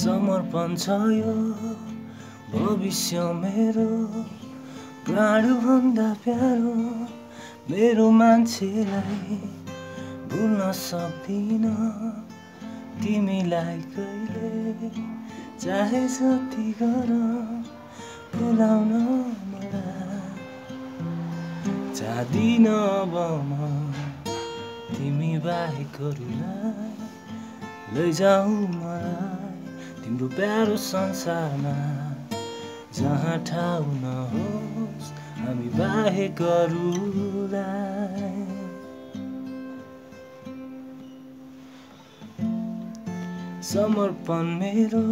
समर्पण छ यो भविष्य मेरो प्राण भन्दा प्यारो मेरो मान्छेलाई भुल्न सक्दिन तिमीलाई कहिले चाहे जति गर भुलाउन मलाई चाहदिन अब म तिमी बाहेक अरूलाई लैजाऊ मलाई तिम्रो प्यारो संसारमा जहाँ ठाउँ नहोस् हामी बाहेक अरूलाई। समर्पण मेरो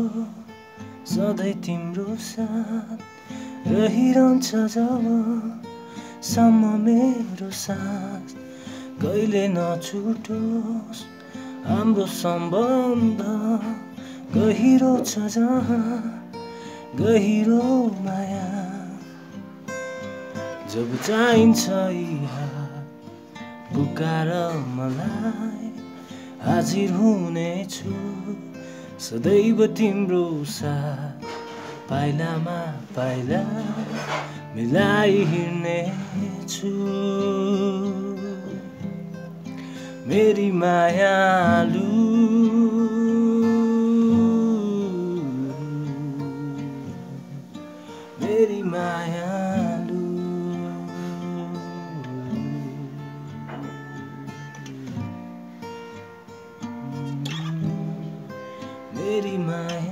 सधैँ तिम्रो साथ रहिरहन्छ जबसम्म मेरो सास कहिले नछुटोस् हाम्रो सम्बन्ध गहिरो छ जहाँ गहिरो माया जब चाहिन्छ यहाँ पुकार मलाई हाजिर हुनेछु सदैव तिम्रो साथ पाइलामा पाइला मिलाई हिँड्नेछु। मेरी मायालु मेरी मायालु मेरी मायालु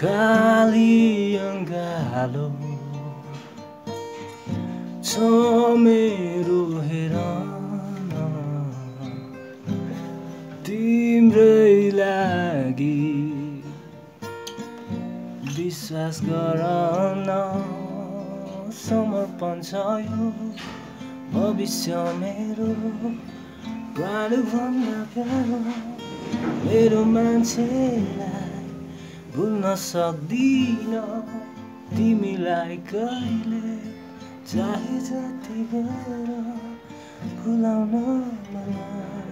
खाली अङ्गालो छ मेरो हेरान तिम्रै लागि विश्वास गर न समर्पण छ यो भविष्य मेरो प्राण भन्दा प्यारो मेरो मान्छेलाई भुल्न सक्दिन तिमीलाई कहिले चाहे जति गर भुलाउन मलाई।